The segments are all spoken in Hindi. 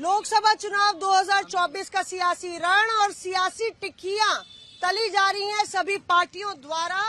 लोकसभा चुनाव 2024 का सियासी रण और सियासी टिकियां तली जा रही हैं सभी पार्टियों द्वारा।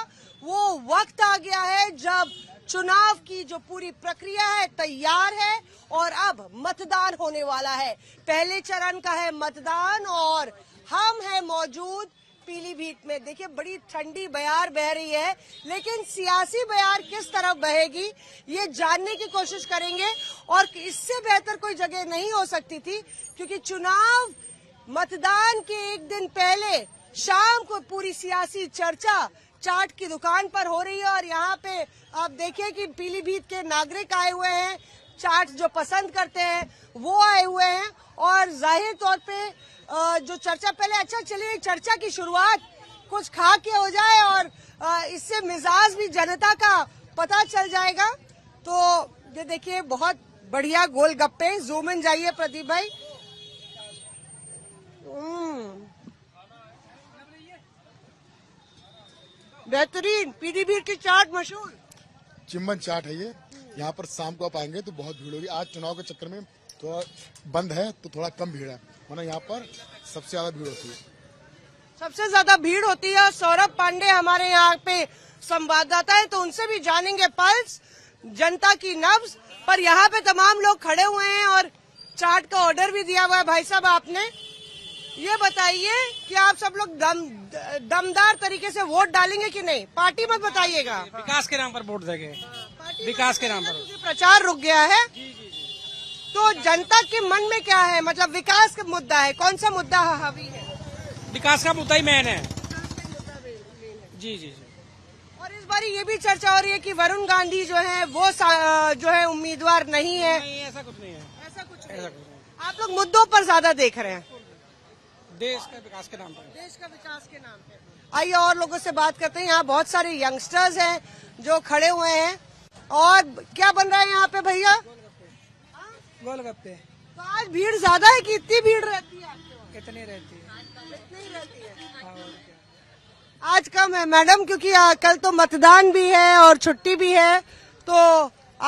वो वक्त आ गया है जब चुनाव की जो पूरी प्रक्रिया है तैयार है और अब मतदान होने वाला है। पहले चरण का है मतदान और हम हैं मौजूद पीलीभीत में। देखिए बड़ी ठंडी बयार बह रही है, लेकिन सियासी बयार किस तरफ बहेगी ये जानने की कोशिश करेंगे और इससे बेहतर कोई जगह नहीं हो सकती थी, क्योंकि चुनाव मतदान के एक दिन पहले शाम को पूरी सियासी चर्चा चाट की दुकान पर हो रही है। और यहाँ पे आप देखिए कि पीलीभीत के नागरिक आए हुए हैं, चाट जो पसंद करते हैं वो आए हुए हैं और जाहिर तौर पे जो चर्चा पहले अच्छा चलिए चर्चा की शुरुआत कुछ खा के हो जाए और इससे मिजाज भी जनता का पता चल जाएगा। तो ये देखिए बहुत बढ़िया गोलगप्पे, जूम इन जाइए प्रदीप भाई। बेहतरीन पीलीभीत की चाट मशहूर चिम्बन चाट है ये। यहाँ पर शाम को आप आएंगे तो बहुत भीड़ होगी। आज चुनाव के चक्कर में थोड़ा बंद है तो थोड़ा कम भीड़ है, वरना यहाँ पर सबसे ज्यादा भीड़ होती है, सबसे ज्यादा भीड़ होती है। सौरभ पांडे हमारे यहाँ पे संवाददाता है तो उनसे भी जानेंगे पल्स जनता की नब्ज पर। यहाँ पे तमाम लोग खड़े हुए हैं और चाट का ऑर्डर भी दिया हुआ है। भाई साहब आपने ये बताइए कि आप सब लोग दमदार तरीके से वोट डालेंगे कि नहीं? पार्टी मत बताइएगा, विकास के नाम पर वोट देंगे, विकास के नाम पर। प्रचार रुक गया है तो जनता के मन में क्या है, मतलब विकास का मुद्दा है, कौन सा मुद्दा हावी है? विकास का मुद्दा ही मेन है। जी जी जी। और इस बार ये भी चर्चा हो रही है कि वरुण गांधी जो है वो जो है उम्मीदवार नहीं है। ऐसा कुछ नहीं है, ऐसा कुछ नहीं है। आप लोग मुद्दों पर ज्यादा देख रहे हैं, देश का विकास के नाम पर, देश का विकास के नाम पर। आइए और लोगों से बात करते हैं। यहाँ बहुत सारे यंगस्टर्स हैं जो खड़े हुए हैं। और क्या बन रहा है यहाँ पे भैया? गोलगप्पे। तो आज भीड़ ज्यादा है कि इतनी भीड़ रहती है? कितनी रहती है, इतनी रहती है। आज कम है मैडम, क्योंकि कल तो मतदान भी है और छुट्टी भी है। तो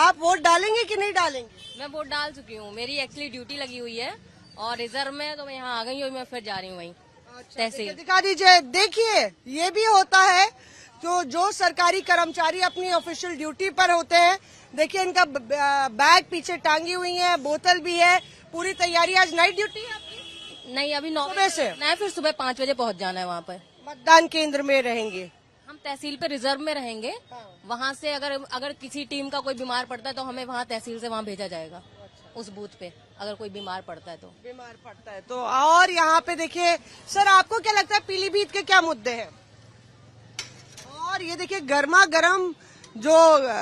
आप वोट डालेंगे कि नहीं डालेंगे? मैं वोट डाल चुकी हूँ, मेरी एक्चुअली ड्यूटी लगी हुई है और रिजर्व में, तो मैं यहाँ आ गई हूँ, मैं फिर जा रही हूँ वहीं तहसील। अधिकारी जी देखिए ये भी होता है, तो जो सरकारी कर्मचारी अपनी ऑफिशियल ड्यूटी पर होते हैं, देखिए इनका बैग पीछे टांगी हुई है, बोतल भी है, पूरी तैयारी। आज नाइट ड्यूटी है आपकी? नहीं, अभी 9 बजे से नहीं, फिर सुबह 5 बजे पहुँच जाना है। वहाँ पर मतदान केंद्र में रहेंगे, हम तहसील पे रिजर्व में रहेंगे। वहाँ से अगर किसी टीम का कोई बीमार पड़ता है तो हमें वहाँ तहसील से वहाँ भेजा जाएगा, उस बूथ पे अगर कोई बीमार पड़ता है तो और यहाँ पे देखिए सर आपको क्या लगता है पीलीभीत के क्या मुद्दे हैं? और ये देखिए गर्मा गर्म जो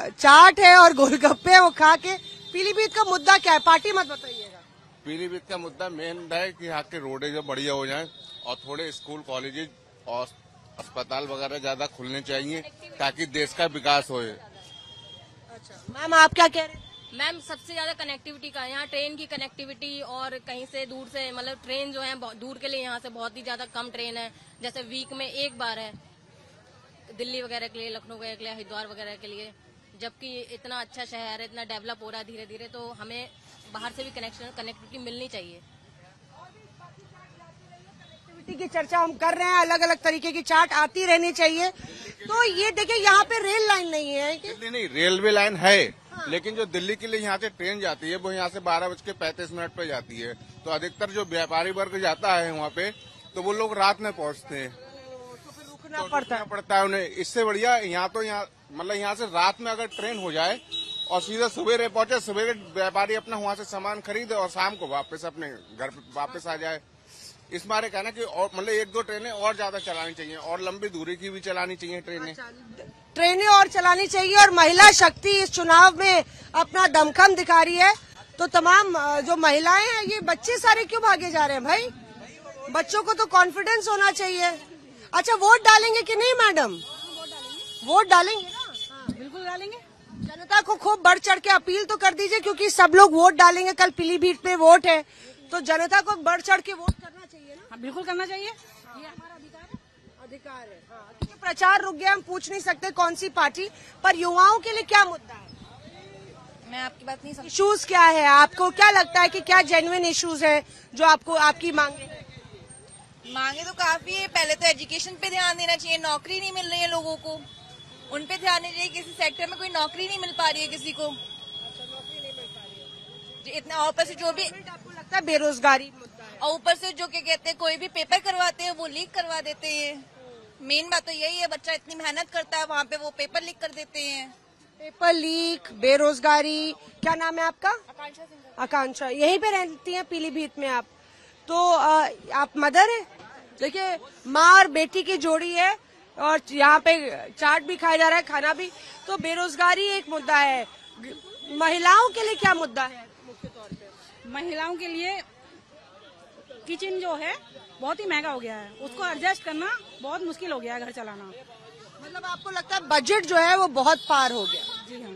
चाट है और गोलगप्पे है वो खा के। पीलीभीत का मुद्दा क्या है? पार्टी मत बताइएगा। पीलीभीत का मुद्दा मेन है कि यहाँ के रोडे जो बढ़िया हो जाएं और थोड़े स्कूल कॉलेजेज और अस्पताल वगैरह ज्यादा खुलने चाहिए ताकि देश का विकास हो। अच्छा मैम आप क्या कह रहे हैं? मैम सबसे ज्यादा कनेक्टिविटी का, यहाँ ट्रेन की कनेक्टिविटी और कहीं से दूर से, मतलब ट्रेन जो है दूर के लिए यहाँ से बहुत ही ज्यादा कम ट्रेन है, जैसे वीक में एक बार है दिल्ली वगैरह के लिए, लखनऊ वगैरह के लिए, हरिद्वार वगैरह के लिए। जबकि इतना अच्छा शहर है, इतना डेवलप हो रहा है धीरे धीरे, तो हमें बाहर से भी कनेक्टिविटी मिलनी चाहिए। कनेक्टिविटी की चर्चा हम कर रहे हैं, अलग अलग तरीके की चाट आती रहनी चाहिए। तो ये देखिए यहाँ पे रेल लाइन नहीं है, नहीं रेलवे लाइन है, लेकिन जो दिल्ली के लिए यहाँ से ट्रेन जाती है वो यहाँ से 12:35 पे जाती है। तो अधिकतर जो व्यापारी वर्ग जाता है वहाँ पे तो वो लोग रात में पहुँचते हैं, तो फिर रुकना पड़ता है उन्हें। इससे बढ़िया यहाँ तो यहाँ से रात में अगर ट्रेन हो जाए और सीधा सवेरे पहुँचे, सवेरे व्यापारी अपना वहाँ से सामान खरीदे और शाम को वापस अपने घर वापस आ जाए। इस बारे कहना कि एक दो ट्रेनें और ज्यादा चलानी चाहिए और लंबी दूरी की भी चलानी चाहिए ट्रेनें और चलानी चाहिए। और महिला शक्ति इस चुनाव में अपना दमखम दिखा रही है। तो तमाम जो महिलाएं हैं, ये बच्चे सारे क्यों भागे जा रहे हैं भाई? बच्चों को तो कॉन्फिडेंस होना चाहिए। अच्छा वोट डालेंगे कि नहीं मैडम? वोट डालेंगे ना, बिल्कुल डालेंगे। जनता को खूब बढ़ चढ़ के अपील तो कर दीजिए, क्योंकि सब लोग वोट डालेंगे। कल पीलीभीत में वोट है तो जनता को बढ़ चढ़ के वोट करना चाहिए ना। बिल्कुल करना चाहिए, ये हमारा अधिकार है। क्योंकि प्रचार रुक गया, हम पूछ नहीं सकते कौन सी पार्टी। पर युवाओं के लिए क्या मुद्दा है? मैं आपकी बात नहीं समझ। इश्यूज क्या है, आपको क्या लगता है कि क्या जेन्युइन इश्यूज है जो आपको आपकी मांगे तो काफी है। पहले तो एजुकेशन पे ध्यान देना चाहिए, नौकरी नहीं मिल रही है लोगों को, उन पे ध्यान देना चाहिए। किसी सेक्टर में कोई नौकरी नहीं मिल पा रही है किसी को, इतना ऊपर से जो भी आपको लगता है बेरोजगारी और ऊपर से जो क्या कहते हैं कोई भी पेपर करवाते हैं वो लीक करवा देते हैं। मेन बात तो यही है, बच्चा इतनी मेहनत करता है वहाँ पे वो पेपर लीक कर देते हैं। पेपर लीक, बेरोजगारी। क्या नाम है आपका? आकांक्षा सिंह। आकांक्षा, यहीं पे रहती हैं पीलीभीत में आप? तो आप मदर है। देखिए माँ और बेटी की जोड़ी है और यहाँ पे चाट भी खाया जा रहा है, खाना भी। तो बेरोजगारी एक मुद्दा है, महिलाओं के लिए क्या मुद्दा है? मुख्य तौर पे महिलाओं के लिए किचन जो है बहुत ही महंगा हो गया है, उसको एडजस्ट करना बहुत मुश्किल हो गया है, घर चलाना। मतलब आपको लगता है बजट जो है वो बहुत पार हो गया? जी हाँ।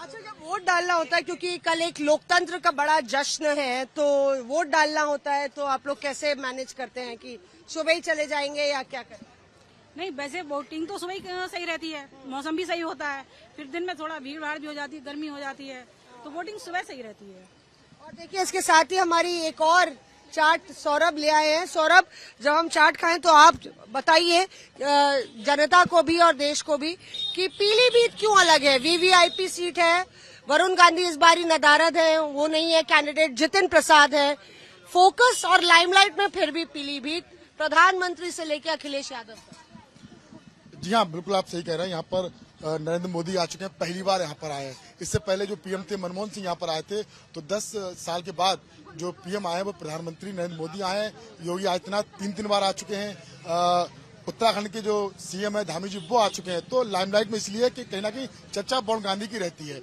अच्छा, जब वोट डालना होता है, क्योंकि कल एक लोकतंत्र का बड़ा जश्न है, तो वोट डालना होता है, तो आप लोग कैसे मैनेज करते हैं कि सुबह ही चले जाएंगे या क्या करें? नहीं, वैसे वोटिंग तो सुबह ही सही रहती है, मौसम भी सही होता है, फिर दिन में थोड़ा भीड़ भाड़ भी हो जाती है, गर्मी हो जाती है, तो वोटिंग सुबह सही रहती है। और देखिए इसके साथ ही हमारी एक और चाट सौरभ ले आए हैं। सौरभ, जब हम चाट खाएं तो आप बताइए जनता को भी और देश को भी कि पीलीभीत क्यों अलग है? वीवीआईपी सीट है, वरुण गांधी इस बार ही नदारद है, वो नहीं है कैंडिडेट, जितिन प्रसाद है। फोकस और लाइमलाइट में फिर भी पीलीभीत, प्रधानमंत्री से लेकर अखिलेश यादव। जी हाँ, बिल्कुल आप सही कह रहे हैं। यहाँ पर नरेंद्र मोदी आ चुके हैं, पहली बार यहाँ पर आए हैं। इससे पहले जो पीएम थे मनमोहन सिंह यहाँ पर आए थे, तो 10 साल के बाद जो पीएम आए हैं वो प्रधानमंत्री नरेंद्र मोदी आए हैं। योगी आदित्यनाथ तीन बार आ चुके हैं। उत्तराखंड के जो सीएम है धामी जी वो आ चुके हैं। तो लाइमलाइट में इसलिए कि कहीं ना कहीं चर्चा वरुण गांधी की रहती है।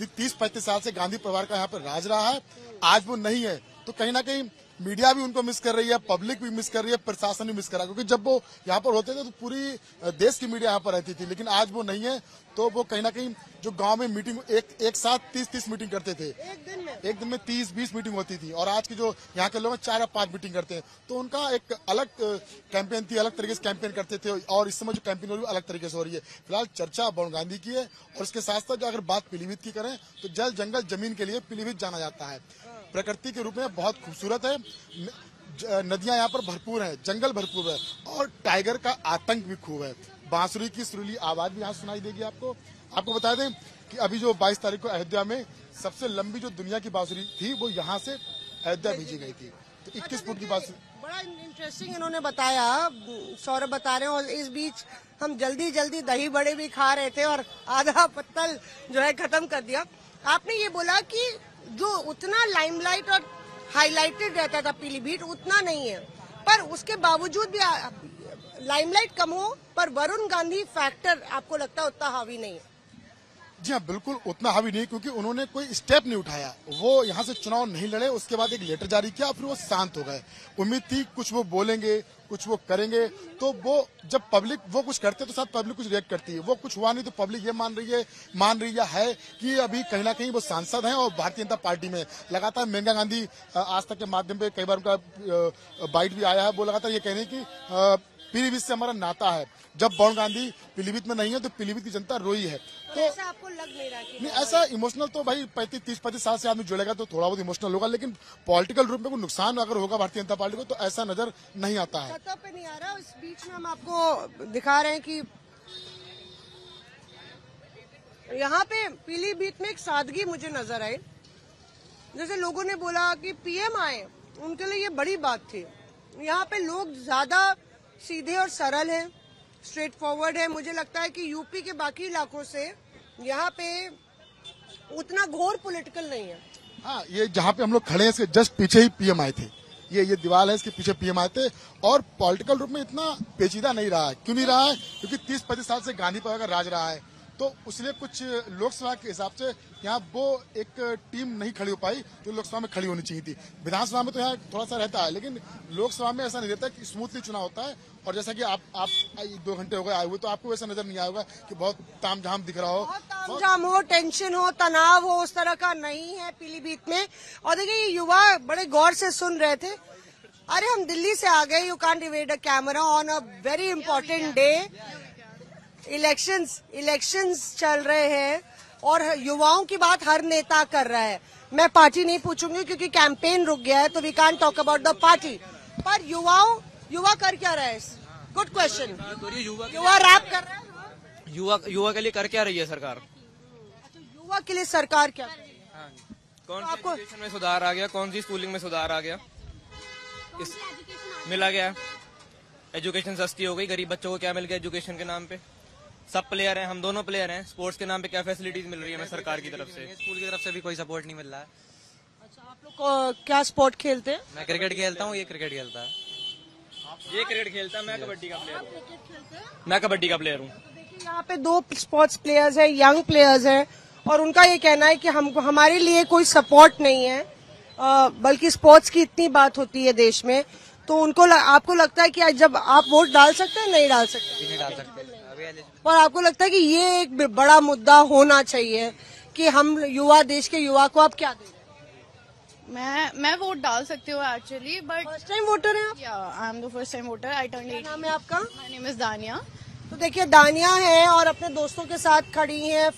30-35 साल से गांधी परिवार का यहाँ पर राज रहा है, आज वो नहीं है, तो कहीं ना कहीं मीडिया भी उनको मिस कर रही है, पब्लिक भी मिस कर रही है, प्रशासन भी मिस कर रहा है। क्योंकि जब वो यहाँ पर होते थे तो पूरी देश की मीडिया यहाँ पर रहती थी, लेकिन आज वो नहीं है। तो वो कहीं ना कहीं जो गांव में मीटिंग एक साथ 30-30 मीटिंग करते थे, एक दिन में 30-20 मीटिंग होती थी, और आज के जो यहाँ के लोग हैं 4 या 5 मीटिंग करते हैं। तो उनका एक अलग कैंपेन थी, अलग तरीके से कैंपेन करते थे, और इस समय जो कैंपेन हो रही है अलग तरीके से हो रही है। फिलहाल चर्चा वरुण गांधी की है। और इसके साथ साथ अगर बात पीलीभीत की करें तो जल जंगल जमीन के लिए पीलीभीत जाना जाता है। प्रकृति के रूप में बहुत खूबसूरत है, नदियां यहाँ पर भरपूर हैं, जंगल भरपूर है, और टाइगर का आतंक भी खूब है। बांसुरी की सुरीली आवाज भी यहाँ सुनाई देगी आपको। आपको बता दें कि अभी जो 22 तारीख को अयोध्या में सबसे लंबी जो दुनिया की बांसुरी थी वो यहाँ से अयोध्या भेजी गई थी, तो 21 फुट की बांसुरी। बड़ा इंटरेस्टिंग इन्होंने बताया, सौरभ बता रहे हैं। और इस बीच हम जल्दी दही बड़े भी खा रहे थे और आधा पत्तल जो है खत्म कर दिया। आपने ये बोला कि जो उतना लाइमलाइट और हाईलाइटेड रहता था पीलीभीत उतना नहीं है, पर उसके बावजूद भी लाइमलाइट कम हो पर वरुण गांधी फैक्टर आपको लगता है उतना हावी नहीं है? जी हाँ, बिल्कुल उतना हावी नहीं, क्योंकि उन्होंने कोई स्टेप नहीं उठाया। वो यहाँ से चुनाव नहीं लड़े, उसके बाद एक लेटर जारी किया, फिर वो शांत हो गए। उम्मीद थी कुछ वो बोलेंगे, कुछ वो करेंगे। तो वो जब पब्लिक वो कुछ करते तो साथ पब्लिक कुछ रिएक्ट करती है, वो कुछ हुआ नहीं, तो पब्लिक ये मान रही है कि अभी कहीं ना कहीं वो सांसद हैं और भारतीय जनता पार्टी में। लगातार मेनका गांधी आज तक के माध्यम पे कई बार उनका बाइट भी आया है, वो लगातार ये कह रहे हैं कि पीलीभीत से हमारा नाता है। जब वरुण गांधी पीलीभीत में नहीं है तो पीलीभीत की जनता रोई है। तो ऐसा आपको लग नहीं रहा कि नहीं, ऐसा इमोशनल तो भाई 35-35 साल से आदमी जुड़ेगा तो थोड़ा बहुत इमोशनल होगा, लेकिन पॉलिटिकल रूप में कोई नुकसान अगर होगा भारतीय जनता पार्टी को तो ऐसा नजर नहीं आता है, सतह पे नहीं आ रहा। इस बीच में हम आपको दिखा रहे हैं कि यहाँ पे पीलीभीत में एक सादगी मुझे नजर आई। जैसे लोगों ने बोला कि पीएम आए, उनके लिए ये बड़ी बात थी। यहाँ पे लोग ज्यादा सीधे और सरल है, स्ट्रेट फॉरवर्ड है। मुझे लगता है कि यूपी के बाकी इलाकों से यहाँ पे उतना घोर पॉलिटिकल नहीं है। हाँ, ये जहाँ पे हम लोग खड़े हैं इसके जस्ट पीछे ही पीएम आए थे। ये दीवार है, इसके पीछे पीएम आए थे, और पॉलिटिकल रूप में इतना पेचीदा नहीं रहा है। क्यों नहीं रहा है? क्योंकि 30-35 साल से गांधी परिवार का राज रहा है, तो इसलिए कुछ लोकसभा के हिसाब से यहाँ वो एक टीम नहीं खड़ी हो पाई जो लोकसभा में खड़ी होनी चाहिए थी। विधानसभा में तो यहाँ थोड़ा सा रहता है, लेकिन लोकसभा में ऐसा नहीं रहता कि स्मूथली चुनाव होता है। और जैसा कि आप 2 घंटे हो गए आए हुए, तो आपको ऐसा नजर नहीं आएगा कि बहुत तामझाम दिख रहा हो, तामझाम हो, टेंशन हो, तनाव हो, उस तरह का नहीं है पीलीभीत में। और देखिये ये युवा बड़े गौर से सुन रहे थे। अरे हम दिल्ली से आ गए, you can't divide a camera on a very important day. Elections चल रहे हैं और युवाओं की बात हर नेता कर रहा है। मैं पार्टी नहीं पूछूंगी क्योंकि कैंपेन रुक गया है, तो we can't talk about the party. पर युवा कर क्या रहा है? Good question. युवा रैप कर रहा है। युवा के लिए कर क्या रही है सरकार? अच्छा, युवा के लिए सरकार क्या? कौन सी एजुकेशन में सुधार आ गया? कौन सी स्कूलिंग में सुधार आ गया? मिला गया एजुकेशन सस्ती हो गई। गरीब बच्चों को क्या मिल गया एजुकेशन के नाम पे? सब प्लेयर हैं, हम दोनों प्लेयर हैं। स्पोर्ट्स के नाम पे क्या फैसिलिटीज मिल रही है हमें सरकार की तरफ से? स्कूल की तरफ से भी कोई सपोर्ट नहीं मिल रहा है। अच्छा, आप लोग क्या स्पोर्ट खेलते हैं? मैं क्रिकेट खेलता हूँ, ये क्रिकेट खेलता है, ये क्रिकेट खेलता है। मैं कबड्डी का प्लेयर हूँ, यहाँ पे दो स्पोर्ट्स प्लेयर्स है, यंग प्लेयर्स है, और उनका ये कहना है कि हमको हमारे लिए कोई सपोर्ट नहीं है। बल्कि स्पोर्ट्स की इतनी बात होती है देश में, तो उनको आपको लगता है कि जब आप वोट डाल सकते हैं? नहीं डाल सकते, नहीं डाल सकते। पर आपको लगता है कि ये एक बड़ा मुद्दा होना चाहिए कि हम युवा, देश के युवा को आप क्या दे रहे हैं? मैं वोट डाल सकती हूँ actually, but first time voter है आप? या, I am the first time voter. I turn 18। नाम है आपका? माय नेम इज दानिया। तो देखिए दानिया है और अपने दोस्तों के साथ खड़ी है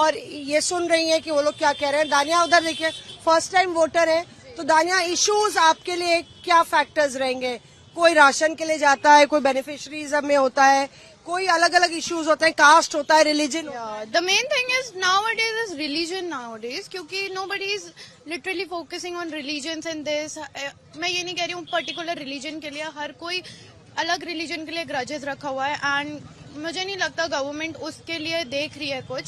और ये सुन रही है कि वो लोग क्या कह रहे हैं। दानिया उधर देखिए, फर्स्ट टाइम वोटर है। तो दानिया, इश्यूज आपके लिए क्या फैक्टर्स रहेंगे? कोई राशन के लिए जाता है, कोई बेनिफिशरीज में होता है, कोई अलग अलग इश्यूज होते हैं, कास्ट होता है, religion. The main thing is nowadays is religion nowadays, क्योंकि nobody is literally focusing on religions and this. मैं ये नहीं कह रही हूँ पर्टिकुलर रिलीजन के लिए, हर कोई अलग रिलीजन के लिए ग्रजेस रखा हुआ है, एंड मुझे नहीं लगता गवर्नमेंट उसके लिए देख रही है कुछ।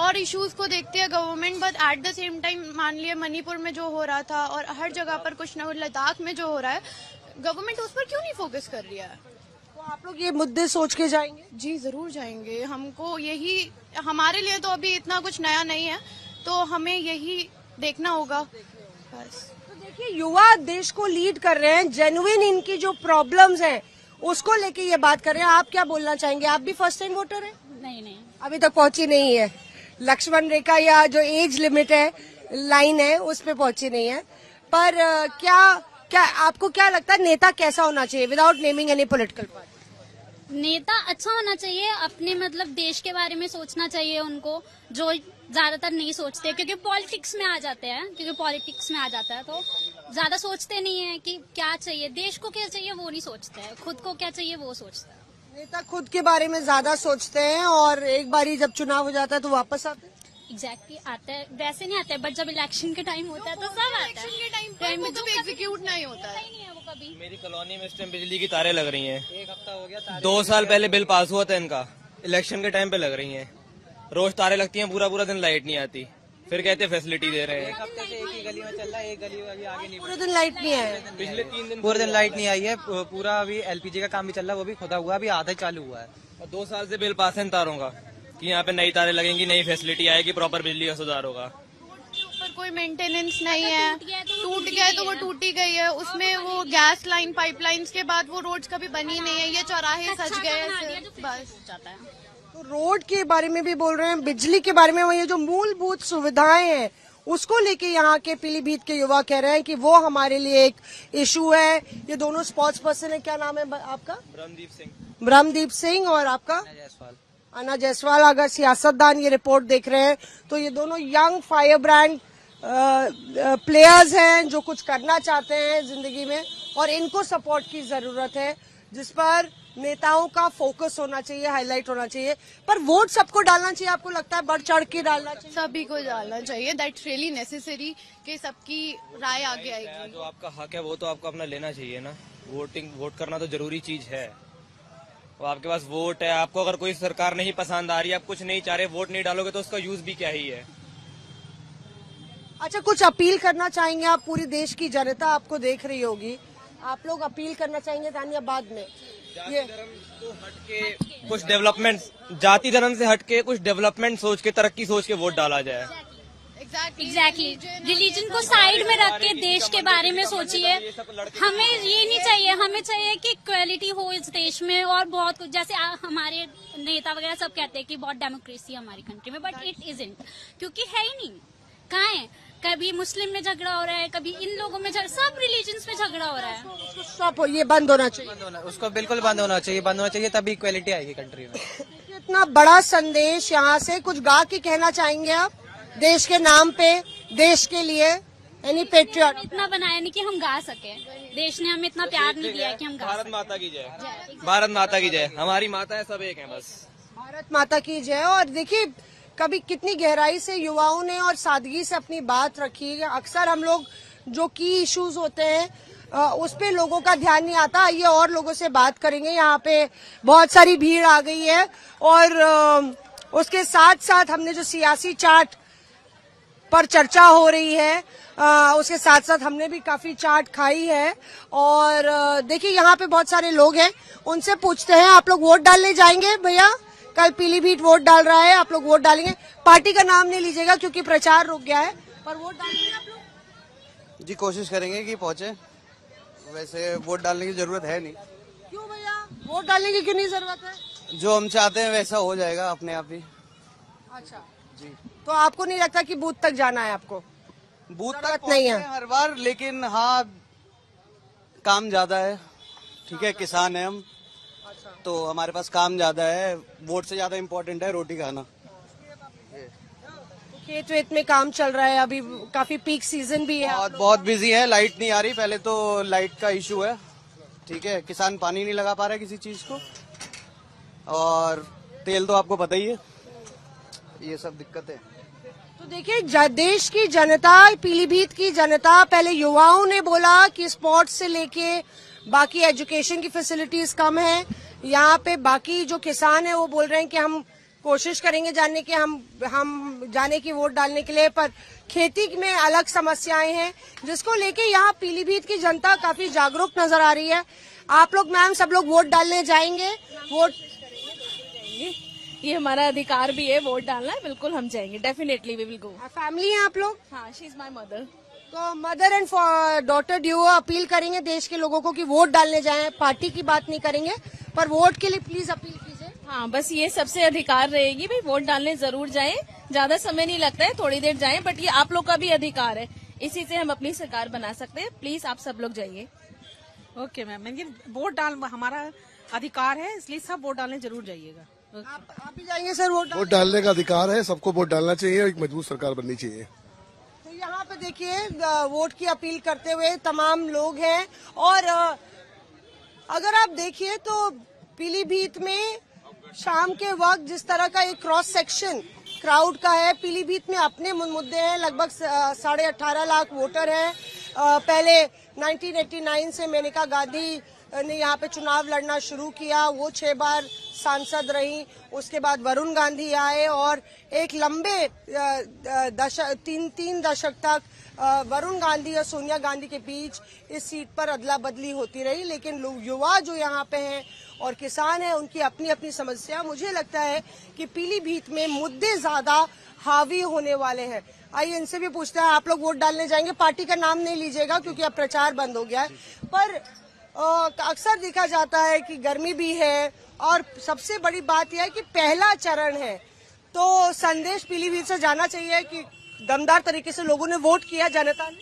और इश्यूज को देखती है government, but at the same time मान लिए मणिपुर में जो हो रहा था और हर जगह पर कुछ ना, लद्दाख में जो हो रहा है, गवर्नमेंट उस पर क्यों नहीं फोकस कर रही है? तो आप लोग ये मुद्दे सोच के जाएंगे? जी जरूर जाएंगे। हमको यही, हमारे लिए तो अभी इतना कुछ नया नहीं है, तो हमें यही देखना होगा बस। तो देखिए युवा देश को लीड कर रहे हैं, जेन्युइन इनकी जो प्रॉब्लम्स हैं उसको लेके ये बात कर रहे हैं। आप क्या बोलना चाहेंगे? आप भी फर्स्ट टाइम वोटर हैं? नहीं, अभी तक पहुंची नहीं है लक्ष्मण रेखा या जो एज लिमिट है, लाइन है, उस पे पहुंची नहीं है। पर क्या आपको क्या लगता है नेता कैसा होना चाहिए? Without naming any political party, नेता अच्छा होना चाहिए, अपने मतलब देश के बारे में सोचना चाहिए उनको, जो ज्यादातर नहीं सोचते क्योंकि पॉलिटिक्स में आ जाते हैं, तो ज्यादा सोचते नहीं है कि क्या चाहिए देश को, क्या चाहिए वो नहीं सोचते हैं, खुद को क्या चाहिए वो सोचते हैं। नेता खुद के बारे में ज्यादा सोचते हैं और एक बारी जब चुनाव हो जाता है तो वापस आते हैं। एग्जैक्टली आता है, वैसे नहीं आता है, बट जब इलेक्शन के टाइम होता है तो सब आता है। इलेक्शन के टाइम पे एग्जीक्यूट नहीं होता है। मेरी कॉलोनी में इस टाइम बिजली की तारें लग रही हैं, एक हफ्ता हो गया। 2 साल पहले बिल पास हुआ था इनका, इलेक्शन के टाइम पे लग रही है। रोज तारे लगती हैं, पूरा दिन लाइट नहीं आती, फिर कहते फैसिलिटी दे रहे हैं। एक हफ्ते से एक ही गली में चल रहा है, एक गली अभी आगे नहीं, पूरे दिन लाइट नहीं है। पिछले 3 दिन पूरे दिन लाइट नहीं आई है। पूरा अभी एलपीजी का काम भी चल रहा है, वो भी खुदा हुआ, अभी आधा चालू हुआ है। और 2 साल से बिल पास है इन तारों का कि यहाँ पे नई तारे लगेंगी, नई फैसिलिटी आएगी, प्रॉपर बिजली का सुधार होगा। ऊपर कोई मेंटेनेंस नहीं है, टूट गया है तो वो टूट ही गई है। उसमें वो गैस लाइन, पाइपलाइंस के बाद वो रोड कभी बनी नहीं है, ये चौराहे सज गए बस। तो रोड के बारे में भी बोल रहे हैं, बिजली के बारे में, वो ये जो मूलभूत सुविधाएं हैं उसको लेके यहाँ के पीलीभीत के युवा कह रहे हैं कि वो हमारे लिए एक इशू है। ये दोनों स्पोर्ट्स पर्सन है। क्या नाम है आपका? ब्रह्मदीप सिंह और आपका अना जायसवाल। अगर सियासतदान ये रिपोर्ट देख रहे हैं तो ये दोनों यंग फायर ब्रांड प्लेयर्स हैं जो कुछ करना चाहते हैं जिंदगी में, और इनको सपोर्ट की जरूरत है जिस पर नेताओं का फोकस होना चाहिए, हाईलाइट होना चाहिए। पर वोट सबको डालना चाहिए आपको लगता है? बढ़ चढ़ के डालना चाहिए, सभी को डालना चाहिए। दैट्स रियली नेसेसरी कि सबकी राय आगे आएगी। जो आपका हक है वो तो आपको अपना लेना चाहिए ना। वोट करना तो जरूरी चीज है। और आपके पास वोट है, आपको अगर कोई सरकार नहीं पसंद आ रही, आप कुछ नहीं चाह रहे, वोट नहीं डालोगे तो उसका यूज भी क्या ही है। अच्छा, कुछ अपील करना चाहेंगे आप? पूरी देश की जनता आपको देख रही होगी, आप लोग अपील करना चाहेंगे दानिया? बाद में जाति धर्म को हटके कुछ डेवलपमेंट, जाति धर्म से हटके कुछ डेवलपमेंट सोच के, तरक्की सोच के वोट डाला जाए। एग्जैक्टली। रिलीजन को साइड में रख के देश के बारे में सोचिए। हमें ये नहीं चाहिए, हमें चाहिए कि इक्वालिटी हो इस देश में। और बहुत कुछ, जैसे हमारे नेता वगैरह सब कहते हैं कि बहुत डेमोक्रेसी है हमारी कंट्री में, बट इट इजंट, क्योंकि है ही नहीं। कहाँ है? कभी मुस्लिम में झगड़ा हो रहा है, कभी इन लोगों में, सब रिलीजन्स में झगड़ा हो रहा है। स्टॉप, ये बंद होना चाहिए, उसको बिल्कुल बंद होना चाहिए, तभी इक्वालिटी आएगी कंट्री में। इतना बड़ा संदेश यहाँ से कुछ गा के कहना चाहेंगे आप देश के नाम पे, देश के लिए? यानी पेट्रियट इतना बनाया नहीं कि हम गा सके, देश ने हमें इतना प्यार नहीं दिया कि हम गा। भारत माता की जय, भारत माता की जय। हमारी माता है, सब एक है, बस भारत माता की जय। और देखिए कभी कितनी गहराई से युवाओं ने और सादगी से अपनी बात रखी है। अक्सर हम लोग जो की इश्यूज होते हैं उस पे लोगों का ध्यान नहीं आता। आइए और लोगों से बात करेंगे। यहाँ पे बहुत सारी भीड़ आ गई है और उसके साथ साथ हमने जो सियासी चार्ट पर चर्चा हो रही है उसके साथ साथ हमने भी काफी चाट खाई है। और देखिए यहाँ पे बहुत सारे लोग हैं, उनसे पूछते हैं। आप लोग वोट डालने जाएंगे भैया? कल पीलीभीत वोट डाल रहा है, आप लोग वोट डालेंगे? पार्टी का नाम नहीं लीजिएगा क्योंकि प्रचार रुक गया है, पर वोट डालेंगे आप लोग? जी कोशिश करेंगे कि पहुंचे। वैसे वोट डालने की जरूरत है नहीं। क्यों भैया, वोट डालने की क्यों नहीं जरूरत है? जो हम चाहते हैं वैसा हो जाएगा अपने आप ही। अच्छा जी, तो आपको नहीं लगता कि बूथ तक जाना है? आपको बूथ तक नहीं है हर बार, लेकिन हाँ काम ज्यादा है। ठीक है, किसान है हम। अच्छा। तो हमारे पास काम ज्यादा है, वोट से ज्यादा इम्पोर्टेंट है रोटी खाना। खेत वेत में काम चल रहा है, अभी काफी पीक सीजन भी है। बहुत बिजी है, लाइट नहीं आ रही। पहले तो लाइट का इशू है, ठीक है, किसान पानी नहीं लगा पा रहा है किसी चीज को, और तेल तो आपको पता ही है, ये सब दिक्कतें। तो देखिए देश की जनता, पीलीभीत की जनता, पहले युवाओं ने बोला कि स्पोर्ट्स से लेके बाकी एजुकेशन की फैसिलिटीज कम है यहाँ पे। बाकी जो किसान है वो बोल रहे हैं कि हम कोशिश करेंगे जानने की, हम जाने की वोट डालने के लिए, पर खेती में अलग समस्याएं हैं जिसको लेके यहाँ पीलीभीत की जनता काफी जागरूक नजर आ रही है। आप लोग मैम सब लोग वोट डालने जाएंगे? वोट, ये हमारा अधिकार भी है वोट डालना है, बिल्कुल हम जाएंगे, definitely we will go. Family है आप लोग? हाँ, शी इज माय मदर। तो mother and daughter due appeal करेंगे देश के लोगों को कि वोट डालने जाएं। पार्टी की बात नहीं करेंगे पर वोट के लिए प्लीज अपील कीजिए। हाँ, बस ये सबसे अधिकार रहेगी भाई, वोट डालने जरूर जाएं। ज्यादा समय नहीं लगता है, थोड़ी देर जाएं, बट ये आप लोग का भी अधिकार है, इसी से हम अपनी सरकार बना सकते हैं। प्लीज आप सब लोग जाइए। ओके मैम, ये वोट डाल हमारा अधिकार है, इसलिए सब वोट डालने जरूर जाइएगा। आप भी जाएंगे सर? वोट डालने का अधिकार है, सबको वोट डालना चाहिए और एक मजबूत सरकार बननी चाहिए। तो यहाँ पे देखिए वोट की अपील करते हुए तमाम लोग हैं। और अगर आप देखिए तो पीलीभीत में शाम के वक्त जिस तरह का एक क्रॉस सेक्शन क्राउड का है, पीलीभीत में अपने मुद्दे हैं। लगभग 18.5 लाख वोटर हैं। पहले 1989 से मेनका गांधी ने यहाँ पे चुनाव लड़ना शुरू किया, वो 6 बार सांसद रही। उसके बाद वरुण गांधी आए और एक लंबे तीन दशक तक वरुण गांधी और सोनिया गांधी के बीच इस सीट पर अदला बदली होती रही। लेकिन युवा जो यहाँ पे हैं और किसान हैं, उनकी अपनी अपनी समस्या। मुझे लगता है कि पीलीभीत में मुद्दे ज्यादा हावी होने वाले हैं। आइए इनसे भी पूछते हैं। आप लोग वोट डालने जाएंगे? पार्टी का नाम नहीं लीजिएगा क्योंकि अब प्रचार बंद हो गया है, पर अक्सर देखा जाता है कि गर्मी भी है और सबसे बड़ी बात यह है कि पहला चरण है, तो संदेश पीलीभीत से जाना चाहिए कि दमदार तरीके से लोगों ने वोट किया जनता ने।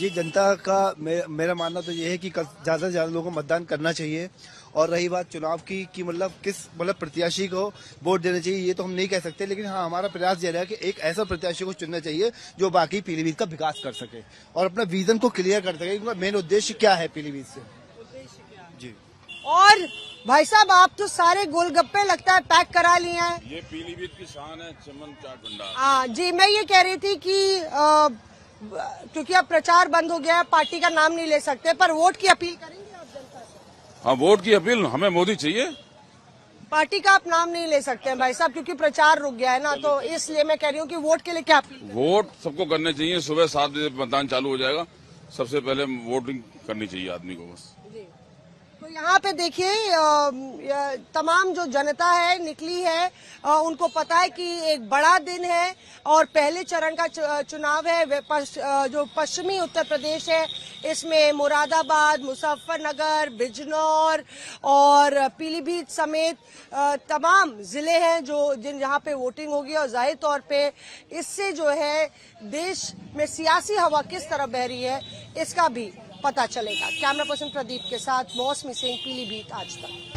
जी, जनता का मेरा मानना तो ये है कि ज्यादा से ज्यादा लोगों को मतदान करना चाहिए। और रही बात चुनाव की कि मतलब प्रत्याशी को वोट देना चाहिए, ये तो हम नहीं कह सकते, लेकिन हाँ हमारा प्रयास यह रहा कि एक ऐसा प्रत्याशी को चुनना चाहिए जो बाकी पीलीभीत का विकास कर सके और अपना विजन को क्लियर कर सके। उनका मेन उद्देश्य क्या है पीलीभीत से? जी। और भाई साहब आप तो सारे गोलगप्पे लगता है पैक करा लिए हैं। ये पीलीभीत की शान है, चमन चाट भंडार। हाँ जी, मैं ये कह रही थी कि क्योंकि अब प्रचार बंद हो गया है, पार्टी का नाम नहीं ले सकते, पर वोट की अपील करेंगे आप जनता से? हाँ, वोट की अपील हमें मोदी चाहिए। पार्टी का आप नाम नहीं ले सकते हैं भाई साहब क्योंकि प्रचार रुक गया है ना, तो इसलिए मैं कह रही हूँ कि वोट के लिए क्या? वोट सबको करने चाहिए। सुबह 7 बजे मतदान चालू हो जाएगा, सबसे पहले वोटिंग करनी चाहिए आदमी को बस। तो यहाँ पे देखिए तमाम जो जनता है निकली है, उनको पता है कि एक बड़ा दिन है और पहले चरण का चुनाव है। जो पश्चिमी उत्तर प्रदेश है इसमें मुरादाबाद, मुजफ्फरनगर, बिजनौर और पीलीभीत समेत तमाम जिले हैं जहाँ पे वोटिंग होगी। और जाहिर तौर पे इससे जो है देश में सियासी हवा किस तरह बह रही है इसका भी पता चलेगा। कैमरा पर्सन प्रदीप के साथ मौसमी सिंह, पीलीभीत आज तक।